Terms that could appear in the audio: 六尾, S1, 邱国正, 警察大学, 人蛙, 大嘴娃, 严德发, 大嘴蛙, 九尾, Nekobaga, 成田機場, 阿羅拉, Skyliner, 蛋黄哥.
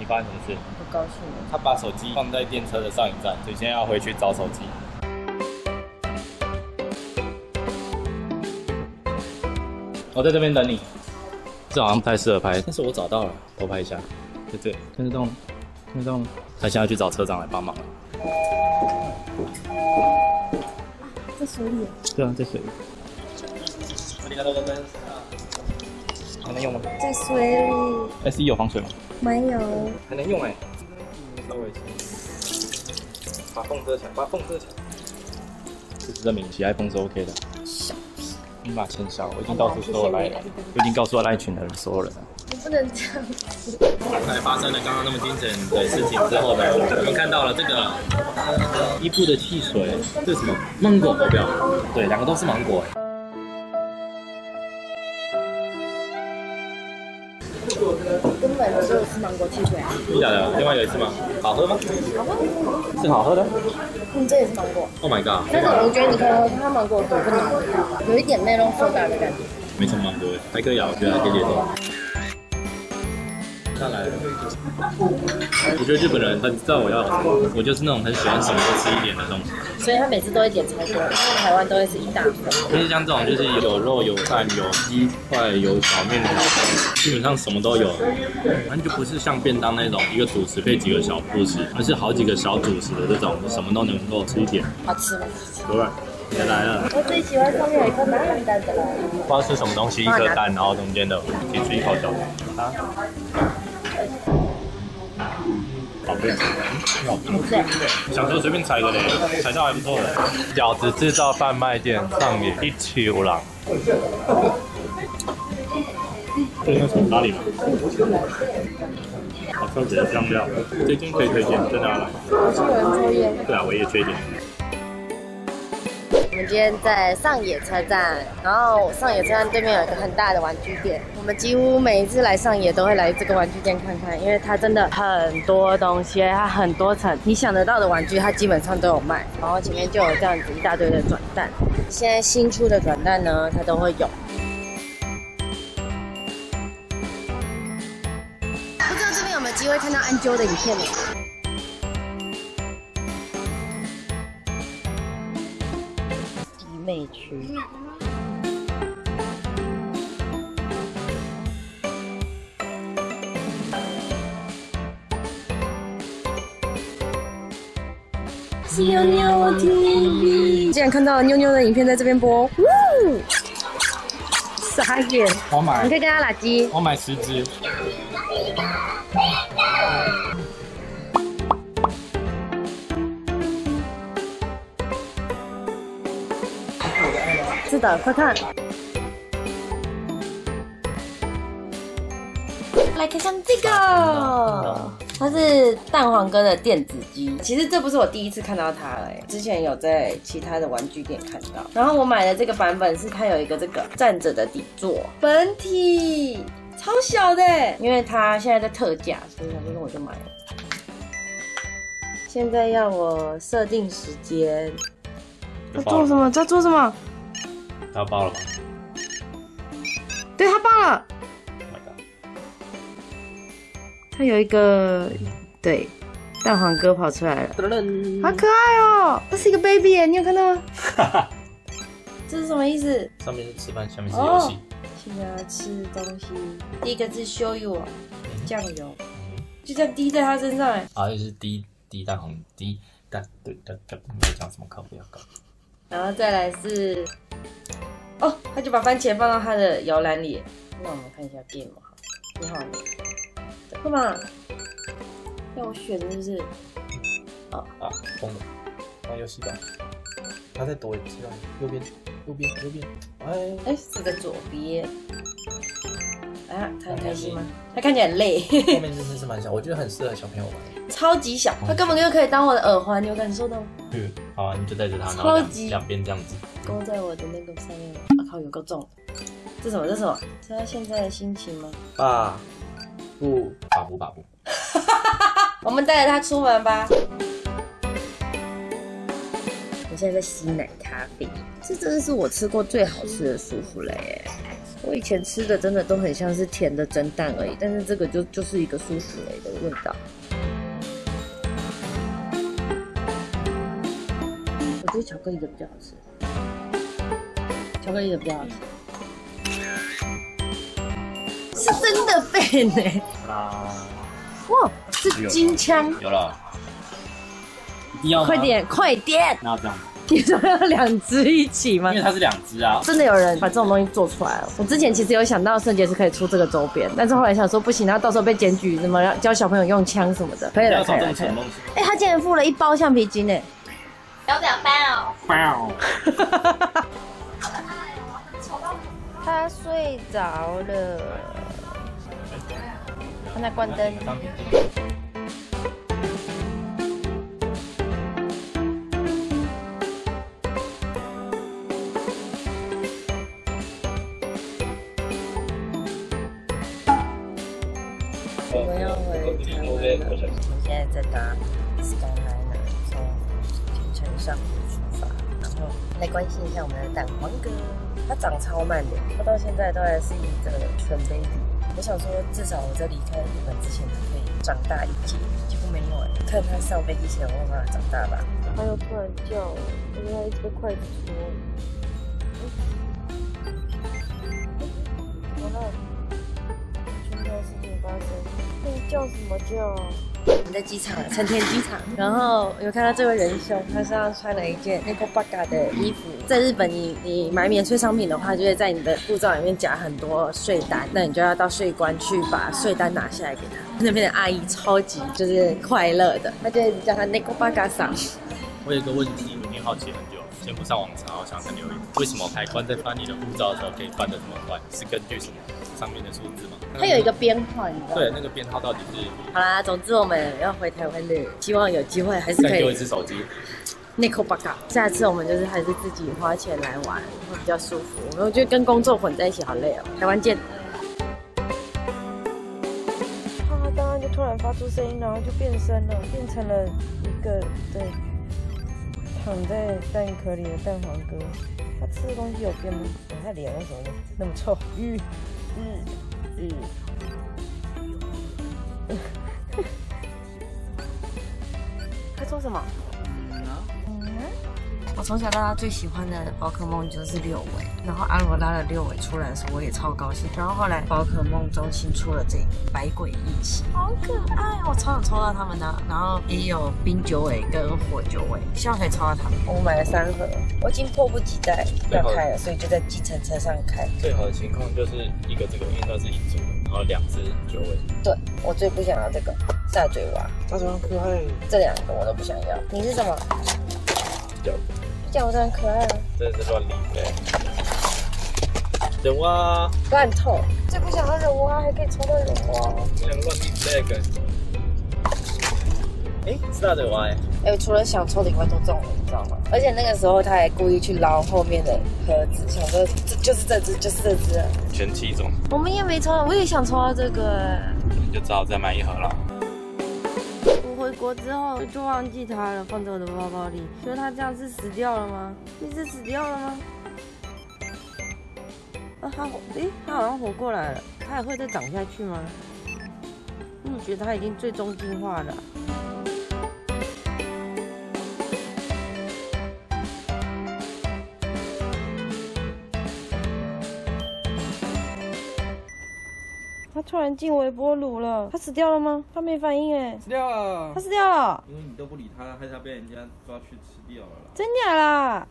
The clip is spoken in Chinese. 你发生什么事？我告诉你，他把手机放在电车的上一站，所以现在要回去找手机。 我在这边等你，这好像不太适合拍，但是我找到了，偷拍一下，对对，看得到吗？看得到吗？他现在去找车长来帮忙了。在水里。对啊，在水里。我拿到了，还能用吗？在水里。S1有防水吗？没有。还能用哎，稍微把缝遮起来，把缝遮起来。事实证明，起 iPhone 是 OK 的。 你把钱消，我已经到处所有来了，我已经告诉那一群人所有人了。你不能这样子。才发生了刚刚那么惊险的事情之后呢，我们看到了这个伊布的汽水，这是什么？芒果手表。对，两个都是芒果。根本只有吃芒果汽水啊！真假的？另外有一次吗？好喝吗？好喝，是好喝的。嗯，这也是芒果。Oh my god！ 但是我觉得你看它芒果果不难喝，有一点那种口感的感觉。没什么芒果味，还可以啊，我觉得还可以接受。上来了，我觉得日本人很知道我要什么，我就是那种很喜欢什么都吃一点的东西。所以他每次都会点超多，因为台湾都会是一大份。就是像这种，就是有肉、有蛋、有鸡块、有小面条，基本上什么都有。反正就不是像便当那种一个主食配几个小副食，而是好几个小主食的这种，什么都能够吃一点。好吃吗？对。 也来了，我最喜欢上面有一颗满满蛋的了。不知道是什么东西，一颗蛋，然后中间的挤出一口小蛋。啊？好不要，不是。小时候随便踩的嘞，踩到还不错的。饺子制造贩卖店上野一七五郎。这应该从哪里吗？好特别的香料，这间可以推荐，真的要来。我是有人抽烟。对啊，我也缺点。 我们今天在上野车站，然后上野车站对面有一个很大的玩具店。我们几乎每一次来上野都会来这个玩具店看看，因为它真的很多东西，它很多层，你想得到的玩具它基本上都有卖。然后前面就有这样子一大堆的转蛋，现在新出的转蛋呢，它都会有。不知道这边有没有机会看到安啾的影片呢？ 内区。妞妞 TV， 竟然看到妞妞的影片在这边播，傻眼！我买，你可以跟他拉鸡。我买10只。 是的，快看！来看看这个，它是蛋黄哥的电子鸡。其实这不是我第一次看到它了，之前有在其他的玩具店看到。然后我买的这个版本是它有一个这个站着的底座，本体超小的，因为它现在在特价，所以我就买了。现在要我设定时间，在做什么？在做什么？ 他爆了吗？对，他爆了。他有一个对蛋黄哥跑出来了，好可爱哦！这是一个 baby 耶，你有看到吗？这是什么意思？上面是吃饭，下面是游戏。现在吃东西，第一个是show you， 酱油，就这样滴在他身上哎。啊，就是滴蛋黄，滴蛋，对蛋蛋，你在讲什么课？不要搞。然后再来是。 哦，他就把番茄放到他的摇篮里。那我们看一下 game 好，你好，干嘛？要我选是不是？啊啊，疯了！玩游戏吧。他在躲，知道吗？右边，右边，右边。哎，是在左边。啊，他很开心吗？他看起来很累。后面真的是蛮小，我觉得很适合小朋友玩。超级小，他根本就可以当我的耳环，你有感受到吗？嗯，好啊，你就带着它，然后两边这样子。 勾在我的那个上面，我、靠，有够重！这什么？这什么？知道现在的心情吗？爸，不，爸不，爸不。我们带着他出门吧。我现在在吸奶咖啡，这真的是我吃过最好吃的舒芙蕾耶。我以前吃的真的都很像是甜的蒸蛋而已，但是这个就是一个舒芙蕾的味道。我觉得巧克力的比较好吃，是真的费呢。哇，是金枪。有了，一定要快点，快点！那这样。 你说要两只一起吗？因为它是两只啊！真的有人把这种东西做出来了。我之前其实有想到圣杰是可以出这个周边，但是后来想说不行，他到时候被检举什么教小朋友用枪什么的。可以了，可以了，可以了。哎，他竟然付了一包橡皮筋呢！要不要包？包！他睡着了，他在关灯。 我们要回台湾了，我们现在在搭 Skyliner 从平城上出发，然后来关心一下我们的蛋黄哥，它长超慢的，它到现在都还是一个纯 baby。我想说，至少我在离开日本之前它可以长大一截，结果没有哎。看它上飞机前，我办法长大吧。它又突然叫了，我们要一直被筷子戳。完了。 叫什么叫？我们在机场，成田机场。然后有看到这位仁兄，他身上穿了一件 Nekobaga 的衣服。在日本你买免税商品的话，就会在你的护照里面夹很多税单，那你就要到税关去把税单拿下来给他。那边的阿姨超级就是快乐的，他就叫他 Nekobaga 桑。我有一个问题，我已经好奇很久。 全部上网查，我想看留言。为什么海关在翻你的护照的时候可以翻得这么快？是根据什么上面的数字吗？它有一个编号，你知道吗？对，那个编号到底是……好啦，总之我们要回台湾了，希望有机会还是可以。再给我一只手机。Nekobaga， 下次我们就是还是自己花钱来玩会比较舒服。我觉得跟工作混在一起好累哦。台湾见。他刚刚就突然发出声音，然后就变身了，变成了一个对。 躺在蛋壳里的蛋黄哥，他吃的东西有变吗？他脸为什么那么臭？他做什么？我从小到大最喜欢的宝可梦就是六尾，然后阿罗拉的六尾出来的时候我也超高兴，然后后来宝可梦中心出了这个百鬼夜行，好可爱，我超想抽到他们的，然后也有冰九尾跟火九尾，希望可以抽到他们。我买了3盒，我已经迫不及待要开了，所以就在计程车上开。最好的情况就是一个这个，因为它是一组，然后2只九尾。对，我最不想要这个大嘴娃，大嘴娃可爱，这2个我都不想要。你是什么？叫。 叫我真的很可爱啊！真的是乱理呗，人蛙乱透，最不想要人蛙，还可以抽到人蛙。我想乱理这个，哎，是大嘴蛙哎！哎，除了想抽的以外都中了，你知道吗？而且那个时候他还故意去捞后面的盒子，想说这就是这只，就是这只。全7种，我们也没抽，我也想抽到这个，你就只好再买1盒了。 回国之后就忘记它了，放在我的包包里。所以它这样是死掉了吗？你是死掉了吗？啊，它活，诶，它好像活过来了。它还会再长下去吗？我觉得它已经最终进化了。它突然进微波炉了，它死掉了吗？它没反应哎，死掉了，它死掉了，因为你都不理它，害它被人家抓去吃掉了啦，真假啦？